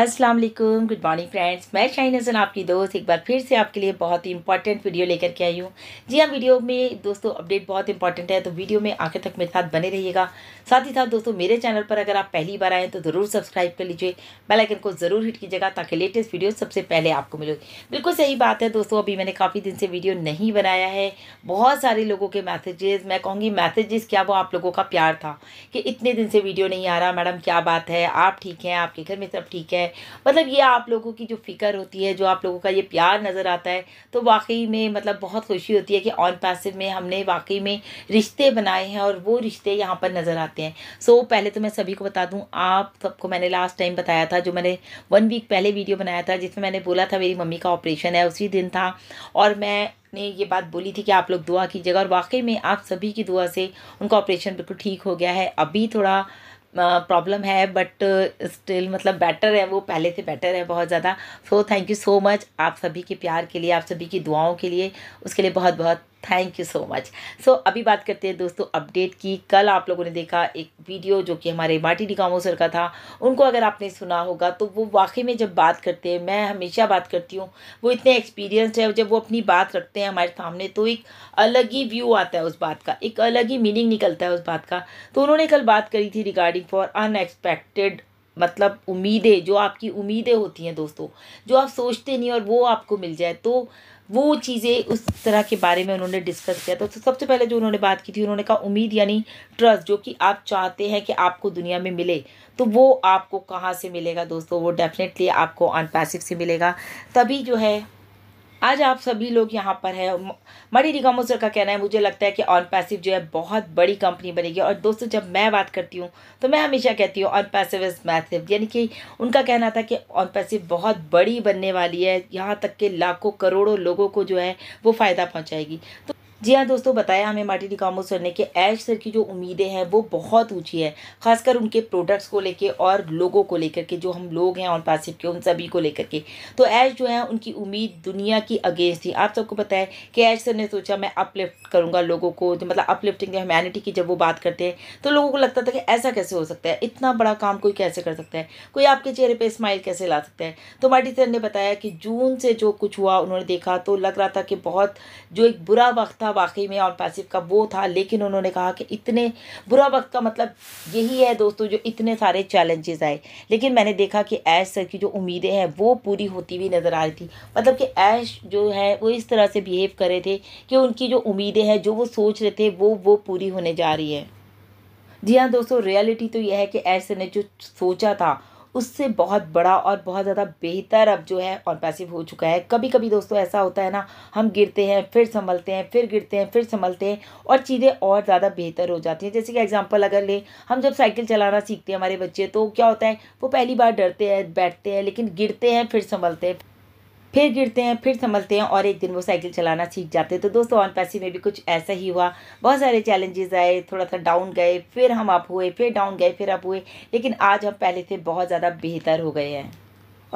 अस्सलाम वालेकुम, good morning friends. मैं शाहीन हसन आपकी दोस्त एक बार फिर से आपके लिए बहुत ही इंपॉर्टेंट वीडियो लेकर के आई हूँ। जी हाँ, वीडियो में दोस्तों अपडेट बहुत इंपॉर्टेंट है, तो वीडियो में आखिर तक मेरे साथ बने रहिएगा। साथ ही साथ दोस्तों मेरे चैनल पर अगर आप पहली बार आएँ तो ज़रूर सब्सक्राइब कर लीजिए, बेल आइकन को ज़रूर हिट कीजिएगा ताकि लेटेस्ट वीडियो सबसे पहले आपको मिले। बिल्कुल सही बात है दोस्तों, अभी मैंने काफ़ी दिन से वीडियो नहीं बनाया है। बहुत सारे लोगों के मैसेजेस, मैं कहूँगी मैसेजेस क्या, वो आप लोगों का प्यार था कि इतने दिन से वीडियो नहीं आ रहा, मैडम क्या बात है, आप ठीक हैं, आपके घर में सब ठीक है। मतलब ये आप लोगों की जो फिक्र होती है, जो आप लोगों का ये प्यार नज़र आता है, तो वाकई में मतलब बहुत खुशी होती है कि ऑन पैसिव में हमने वाकई में रिश्ते बनाए हैं और वो रिश्ते यहाँ पर नज़र आते हैं। सो पहले तो मैं सभी को बता दूं, आप सबको मैंने लास्ट टाइम बताया था, जो मैंने 1 वीक पहले वीडियो बनाया था जिसमें मैंने बोला था मेरी मम्मी का ऑपरेशन है, उसी दिन था और मैंने ये बात बोली थी कि आप लोग दुआ कीजिएगा, और वाकई में आप सभी की दुआ से उनका ऑपरेशन बिल्कुल ठीक हो गया है। अभी थोड़ा प्रॉब्लम है बट स्टिल मतलब बेटर है, वो पहले से बेटर है बहुत ज़्यादा। So thank you so much आप सभी के प्यार के लिए, आप सभी की दुआओं के लिए, उसके लिए बहुत बहुत thank you so much. So अभी बात करते हैं दोस्तों अपडेट की। कल आप लोगों ने देखा एक वीडियो जो कि हमारे मार्टी डिगामो सर का था, उनको अगर आपने सुना होगा तो वो वाकई में जब बात करते हैं, मैं हमेशा बात करती हूँ, वो इतने एक्सपीरियंस्ड है, जब वो अपनी बात रखते हैं हमारे सामने तो एक अलग ही व्यू आता है उस बात का, एक अलग ही मीनिंग निकलता है उस बात का। तो उन्होंने कल बात करी थी रिगार्डिंग फॉर अनएक्सपेक्टेड, मतलब उम्मीदें, जो आपकी उम्मीदें होती हैं दोस्तों, जो आप सोचते नहीं और वो आपको मिल जाए, तो वो चीज़ें उस तरह के बारे में उन्होंने डिस्कस किया। तो सबसे पहले जो उन्होंने बात की थी, उन्होंने कहा उम्मीद यानी ट्रस्ट, जो कि आप चाहते हैं कि आपको दुनिया में मिले, तो वो आपको कहाँ से मिलेगा दोस्तों, वो डेफिनेटली आपको OnPassive से मिलेगा। तभी जो है आज आप सभी लोग यहाँ पर है। मार्टी डिगामो सर का कहना है, मुझे लगता है कि OnPassive जो है बहुत बड़ी कंपनी बनेगी। और दोस्तों जब मैं बात करती हूँ तो मैं हमेशा कहती हूँ OnPassive इज़ मैसिव, यानी कि उनका कहना था कि OnPassive बहुत बड़ी बनने वाली है, यहाँ तक कि लाखों करोड़ों लोगों को जो है वो फ़ायदा पहुँचाएगी। तो जी हाँ दोस्तों, बताया हमें मार्टी डिगामो सर ने कि ऐश सर की जो उम्मीदें हैं वो बहुत ऊंची है, खासकर उनके प्रोडक्ट्स को लेके और लोगों को लेकर के, जो हम लोग हैं OnPassive के उन सभी को लेकर के। तो ऐश जो है उनकी उम्मीद दुनिया की अगेंस्ट थी। आप सबको पता है कि ऐश सर ने सोचा मैं अपलिफ्ट करूँगा लोगों को, तो मतलब अपलिफ्टिंग ह्यूमैनिटी की जब वो बात करते हैं तो लोगों को लगता था कि ऐसा कैसे हो सकता है, इतना बड़ा काम कोई कैसे कर सकता है, कोई आपके चेहरे पर स्माइल कैसे ला सकता है। तो मार्टी सर ने बताया कि जून से जो कुछ हुआ उन्होंने देखा तो लग रहा था कि बहुत जो एक बुरा वक्त वाकई में OnPassive का वो था, लेकिन उन्होंने कहा कि इतने बुरा वक्त का मतलब यही है दोस्तों, जो इतने सारे चैलेंजेस आए, लेकिन मैंने देखा कि ऐश सर की जो उम्मीदें हैं वो पूरी होती हुई नज़र आ रही थी। मतलब कि ऐश जो है वो इस तरह से बिहेव कर रहे थे कि उनकी जो उम्मीदें हैं, जो वो सोच रहे थे, वो पूरी होने जा रही है। जी हाँ दोस्तों, रियलिटी तो यह है कि ऐश सर ने जो सोचा था उससे बहुत बड़ा और बहुत ज़्यादा बेहतर अब जो है OnPassive हो चुका है। कभी कभी दोस्तों ऐसा होता है ना, हम गिरते हैं फिर संभलते हैं, फिर गिरते हैं फिर संभलते हैं, और चीज़ें और ज़्यादा बेहतर हो जाती हैं। जैसे कि एग्जांपल अगर ले, हम जब साइकिल चलाना सीखते हैं हमारे बच्चे, तो क्या होता है वो पहली बार डरते हैं, बैठते हैं, लेकिन गिरते हैं फिर संभलते हैं, फिर गिरते हैं फिर संभलते हैं, और एक दिन वो साइकिल चलाना सीख जाते हैं। तो दोस्तों OnPassive में भी कुछ ऐसा ही हुआ, बहुत सारे चैलेंजेस आए, थोड़ा सा डाउन गए, फिर हम अप हुए, फिर डाउन गए, फिर अप हुए, लेकिन आज हम पहले से बहुत ज़्यादा बेहतर हो गए हैं।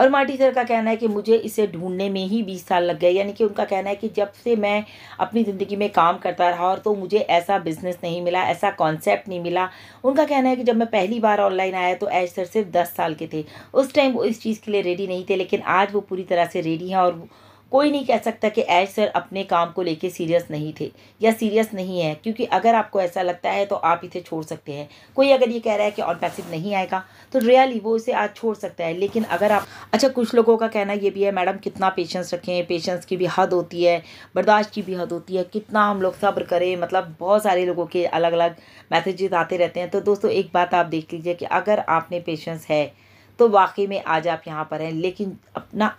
और मार्टी सर का कहना है कि मुझे इसे ढूंढने में ही 20 साल लग गए, यानी कि उनका कहना है कि जब से मैं अपनी ज़िंदगी में काम करता रहा और तो मुझे ऐसा बिज़नेस नहीं मिला, ऐसा कॉन्सेप्ट नहीं मिला। उनका कहना है कि जब मैं पहली बार ऑनलाइन आया तो ऐश सर सिर्फ 10 साल के थे, उस टाइम वो इस चीज़ के लिए रेडी नहीं थे, लेकिन आज वो पूरी तरह से रेडी हैं। और कोई नहीं कह सकता कि ऐश सर अपने काम को लेके सीरियस नहीं थे या सीरियस नहीं है, क्योंकि अगर आपको ऐसा लगता है तो आप इसे छोड़ सकते हैं। कोई अगर ये कह रहा है कि OnPassive नहीं आएगा तो रियली वो इसे आज छोड़ सकता है, लेकिन अगर आप अच्छा, कुछ लोगों का कहना ये भी है मैडम कितना पेशेंस रखें, पेशेंस की भी हद होती है, बर्दाश्त की भी हद होती है, कितना हम लोग सब्र करें। मतलब बहुत सारे लोगों के अलग अलग मैसेजेस आते रहते हैं। तो दोस्तों एक बात आप देख लीजिए कि अगर आप में पेशेंस है तो वाकई में आज आप यहाँ पर हैं, लेकिन अपना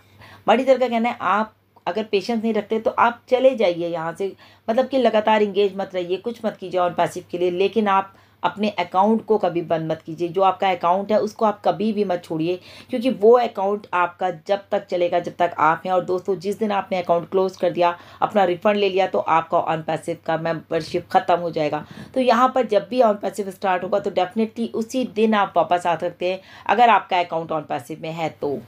मार्टी सर का कहना है आप अगर पेशेंस नहीं रखते तो आप चले जाइए यहाँ से, मतलब कि लगातार इंगेज मत रहिए, कुछ मत कीजिए OnPassive के लिए, लेकिन आप अपने अकाउंट को कभी बंद मत कीजिए। जो आपका अकाउंट है उसको आप कभी भी मत छोड़िए, क्योंकि वो अकाउंट आपका जब तक चलेगा जब तक आप हैं। और दोस्तों जिस दिन आपने अकाउंट क्लोज कर दिया, अपना रिफ़ंड ले लिया, तो आपका OnPassive का मेंबरशिप ख़त्म हो जाएगा। तो यहाँ पर जब भी OnPassive स्टार्ट होगा तो डेफिनेटली उसी दिन आप वापस आ सकते हैं, अगर आपका अकाउंट OnPassive में है तो।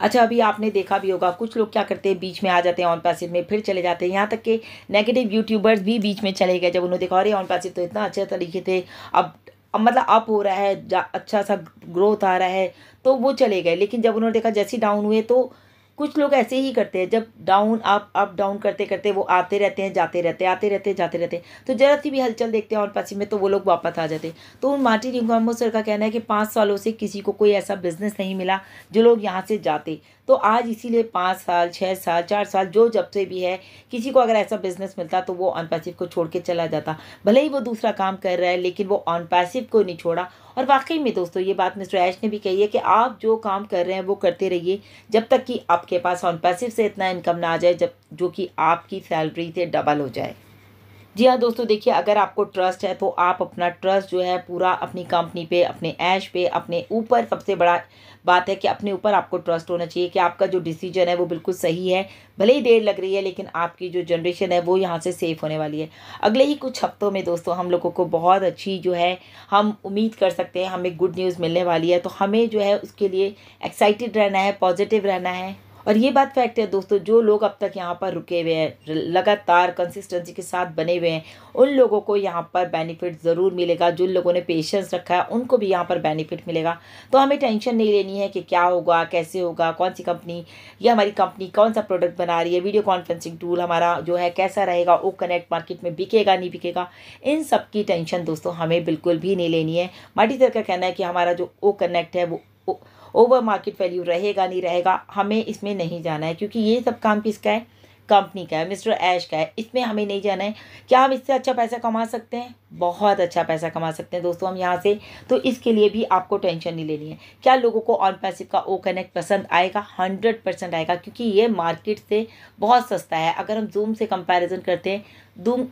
अच्छा, अभी आपने देखा भी होगा कुछ लोग क्या करते हैं, बीच में आ जाते हैं OnPassive में, फिर चले जाते हैं, यहाँ तक कि नेगेटिव यूट्यूबर्स भी बीच में चले गए जब उन्होंने देखा अरे OnPassive तो इतना अच्छे तरीके थे, अब मतलब अप हो रहा है, अच्छा सा ग्रोथ आ रहा है, तो वो चले गए। लेकिन जब उन्होंने देखा जैसे डाउन हुए, तो कुछ लोग ऐसे ही करते हैं, जब डाउन अप डाउन करते करते वो आते रहते हैं, जाते रहते हैं, आते रहते हैं, जाते रहते हैं, तो जरा सी भी हलचल देखते हैं OnPassive में तो वो लोग वापस आ जाते हैं। तो मार्टी डिगार्मो सर का कहना है कि 5 सालों से किसी को कोई ऐसा बिजनेस नहीं मिला जो लोग यहाँ से जाते, तो आज इसीलिए 5 साल, 6 साल, 4 साल, जो जब से भी है, किसी को अगर ऐसा बिजनेस मिलता तो वो OnPassive को छोड़ के चला जाता। भले ही वो दूसरा काम कर रहा है लेकिन वो OnPassive को नहीं छोड़ा। और वाकई में दोस्तों ये बात मिस्टर ऐश ने भी कही है कि आप जो काम कर रहे हैं वो करते रहिए जब तक कि आपके पास OnPassive से इतना इनकम ना आ जाए जब जो कि आपकी सैलरी से डबल हो जाए। जी हाँ दोस्तों, देखिए अगर आपको ट्रस्ट है तो आप अपना ट्रस्ट जो है पूरा अपनी कंपनी पे, अपने ऐश पे, अपने ऊपर, सबसे बड़ा बात है कि अपने ऊपर आपको ट्रस्ट होना चाहिए कि आपका जो डिसीजन है वो बिल्कुल सही है। भले ही देर लग रही है लेकिन आपकी जो जनरेशन है वो यहाँ से सेफ होने वाली है। अगले ही कुछ हफ्तों में दोस्तों हम लोगों को बहुत अच्छी जो है हम उम्मीद कर सकते हैं, हमें गुड न्यूज़ मिलने वाली है। तो हमें जो है उसके लिए एक्साइटेड रहना है, पॉजिटिव रहना है। और ये बात फैक्ट है दोस्तों, जो लोग अब तक यहाँ पर रुके हुए हैं, लगातार कंसिस्टेंसी के साथ बने हुए हैं, उन लोगों को यहाँ पर बेनिफिट ज़रूर मिलेगा। जिन लोगों ने पेशेंस रखा है उनको भी यहाँ पर बेनिफिट मिलेगा। तो हमें टेंशन नहीं लेनी है कि क्या होगा, कैसे होगा, कौन सी कंपनी या हमारी कंपनी कौन सा प्रोडक्ट बना रही है, वीडियो कॉन्फ्रेंसिंग टूल हमारा जो है कैसा रहेगा, ओ कनेक्ट मार्केट में बिकेगा नहीं बिकेगा, इन सब की टेंशन दोस्तों हमें बिल्कुल भी नहीं लेनी है। मार्टी सर का कहना है कि हमारा जो ओ कनेक्ट है वो ओवर मार्केट वैल्यू रहेगा नहीं रहेगा, हमें इसमें नहीं जाना है क्योंकि ये सब काम किसका है, कंपनी का है, मिस्टर ऐश का है, इसमें हमें नहीं जाना है। क्या हम इससे अच्छा पैसा कमा सकते हैं? बहुत अच्छा पैसा कमा सकते हैं दोस्तों हम यहाँ से, तो इसके लिए भी आपको टेंशन नहीं लेनी है। क्या लोगों को OnPassive का ओ कनेक्ट पसंद आएगा? 100% आएगा क्योंकि ये मार्केट से बहुत सस्ता है। अगर हम जूम से कंपेरिजन करते हैं,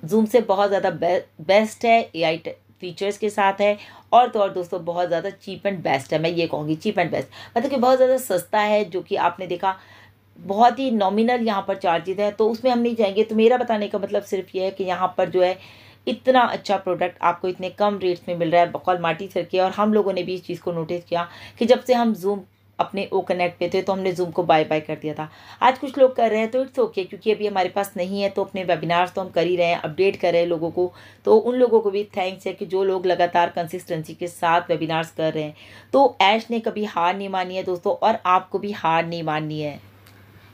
जूम से बहुत ज़्यादा बेस्ट है, AI फीचर्स के साथ है, और तो और दोस्तों बहुत ज़्यादा चीप एंड बेस्ट है। मैं ये कहूँगी चीप एंड बेस्ट मतलब कि बहुत ज़्यादा सस्ता है, जो कि आपने देखा बहुत ही नॉमिनल यहाँ पर चार्जेस है, तो उसमें हम नहीं जाएंगे। तो मेरा बताने का मतलब सिर्फ ये है कि यहाँ पर जो है इतना अच्छा प्रोडक्ट आपको इतने कम रेट्स में मिल रहा है बकौल मार्टी सर के। और हम लोगों ने भी इस चीज़ को नोटिस किया कि जब से हम जूम अपने ओ कनेक्ट पे थे तो हमने जूम को बाय बाय कर दिया था। आज कुछ लोग कर रहे हैं तो इट्स ओके क्योंकि अभी हमारे पास नहीं है, तो अपने वेबिनार्स तो हम कर ही रहे हैं, अपडेट कर रहे हैं लोगों को, तो उन लोगों को भी थैंक्स है कि जो लोग लगातार कंसिस्टेंसी के साथ वेबिनार्स कर रहे हैं। तो ऐश ने कभी हार नहीं मानी है दोस्तों, और आपको भी हार नहीं माननी है।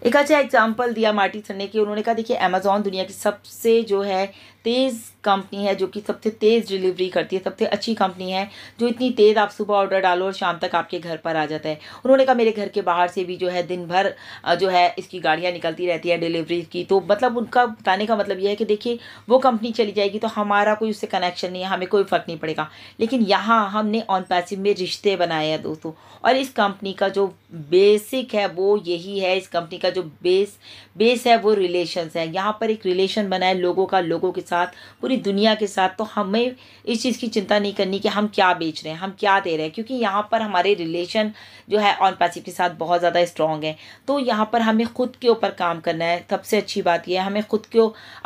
एक अच्छा एग्जाम्पल दिया मार्टी सर ने कि उन्होंने कहा देखिए अमेज़ॉन दुनिया की सबसे जो है तेज़ कंपनी है, जो कि सबसे तेज़ डिलीवरी करती है, सबसे अच्छी कंपनी है, जो इतनी तेज़ आप सुबह ऑर्डर डालो और शाम तक आपके घर पर आ जाता है। उन्होंने कहा मेरे घर के बाहर से भी जो है दिन भर जो है इसकी गाड़ियाँ निकलती रहती है डिलीवरी की। तो मतलब उनका बताने का मतलब यह है कि देखिए वो कंपनी चली जाएगी तो हमारा कोई उससे कनेक्शन नहीं है, हमें कोई फ़र्क नहीं पड़ेगा। लेकिन यहाँ हमने OnPassive में रिश्ते बनाए हैं दोस्तों, और इस कंपनी का जो बेसिक है वो यही है, इस कंपनी का जो बेस है वो रिलेशंस है। यहाँ पर एक रिलेशन बना है लोगों का, लोगों के साथ, पूरी दुनिया के साथ। तो हमें इस चीज़ की चिंता नहीं करनी कि हम क्या बेच रहे हैं, हम क्या दे रहे हैं, क्योंकि यहाँ पर हमारे रिलेशन जो है OnPassive के साथ बहुत ज़्यादा स्ट्रॉन्ग है। तो यहाँ पर हमें खुद के ऊपर काम करना है। सबसे अच्छी बात यह है हमें खुद के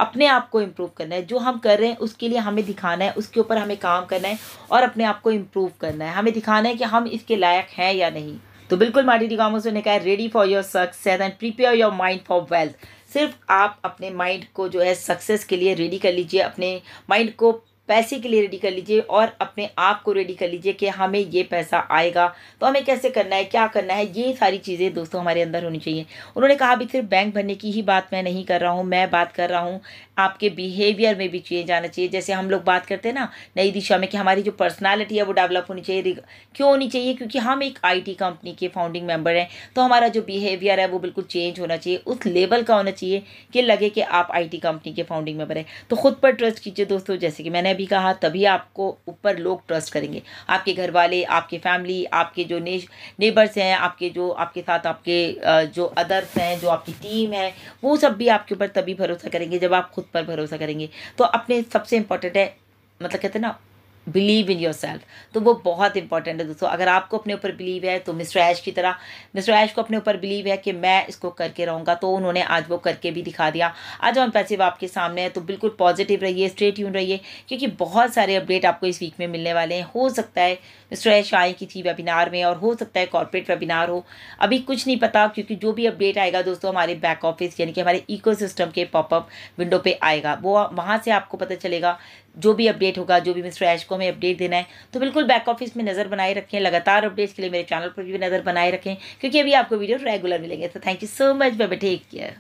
अपने आप को इम्प्रूव करना है, जो हम कर रहे हैं उसके लिए हमें दिखाना है, उसके ऊपर हमें काम करना है और अपने आप को इम्प्रूव करना है। हमें दिखाना है कि हम इसके लायक हैं या नहीं। तो बिल्कुल मार्टी डिगार्मो सर ने कहा ready for your success and prepare your mind for wealth. सिर्फ आप अपने माइंड को जो है सक्सेस के लिए रेडी कर लीजिए, अपने माइंड को पैसे के लिए रेडी कर लीजिए, और अपने आप को रेडी कर लीजिए कि हमें ये पैसा आएगा तो हमें कैसे करना है, क्या करना है, ये सारी चीज़ें दोस्तों हमारे अंदर होनी चाहिए। उन्होंने कहा अभी सिर्फ बैंक भरने की ही बात मैं नहीं कर रहा हूँ, मैं बात कर रहा हूँ आपके बिहेवियर में भी चेंज आना चाहिए। जैसे हम लोग बात करते हैं ना नई दिशा में कि हमारी जो पर्सनालिटी है वो डेवलप होनी चाहिए। क्यों होनी चाहिए? क्योंकि हम एक IT कंपनी के फाउंडिंग मेम्बर हैं, तो हमारा जो बिहेवियर है वो बिल्कुल चेंज होना चाहिए, उस लेवल का होना चाहिए कि लगे कि आप IT कंपनी के फाउंडिंग मेम्बर हैं। तो खुद पर ट्रस्ट कीजिए दोस्तों, जैसे कि मैंने भी कहा, तभी आपको ऊपर लोग ट्रस्ट करेंगे, आपके घर वाले, आपके फैमिली, आपके जो नेबर्स हैं, आपके जो आपके साथ आपके जो अदर्स हैं, जो आपकी टीम है, वो सब भी आपके ऊपर तभी भरोसा करेंगे जब आप खुद पर भरोसा करेंगे। तो अपने सबसे इम्पोर्टेंट है, मतलब कहते हैं ना बिलीव इन योर सेल्फ, तो वो बहुत इंपॉर्टेंट है दोस्तों। अगर आपको अपने ऊपर बिलीव है तो मिस्टर ऐश की तरह मिस्टर ऐश को अपने ऊपर बिलीव है कि मैं इसको करके रहूँगा, तो उन्होंने आज वो करके भी दिखा दिया। आज OnPassive आपके सामने है, तो बिल्कुल पॉजिटिव रहिए, स्टे ट्यून रहिए, क्योंकि बहुत सारे अपडेट आपको इस वीक में मिलने वाले हैं। हो सकता है मिस्टर ऐश आए किसी वेबिनार में, और हो सकता है कॉर्पोरेट वेबिनार हो, अभी कुछ नहीं पता, क्योंकि जो भी अपडेट आएगा दोस्तों हमारे बैक ऑफिस यानी कि हमारे इकोसिस्टम के पॉपअप विंडो पर आएगा, वो वहाँ से आपको पता चलेगा जो भी अपडेट होगा, जो भी मिस्टर ऐश को हमें अपडेट देना है, तो बिल्कुल बैक ऑफिस में नज़र बनाए रखें। लगातार अपडेट्स के लिए मेरे चैनल पर भी नज़र बनाए रखें, क्योंकि अभी आपको वीडियो रेगुलर मिलेंगे। तो thank you so much, bye bye, take care.